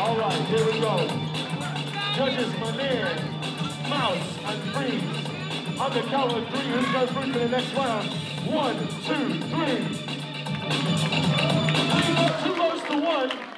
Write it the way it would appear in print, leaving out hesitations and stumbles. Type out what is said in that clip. All right, here we go. Judges Mounir, Mouse, and Freeze. On the count of three, who's going through to the next round? 1, 2, 3. Three votes to 1.